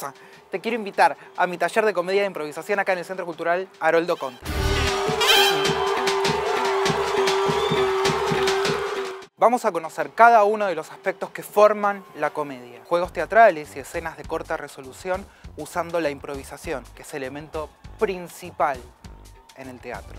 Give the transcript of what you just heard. casa, te quiero invitar a mi taller de comedia de improvisación acá en el Centro Cultural Haroldo Conti. Vamos a conocer cada uno de los aspectos que forman la comedia. Juegos teatrales y escenas de corta resolución usando la improvisación, que es elemento principal en el teatro.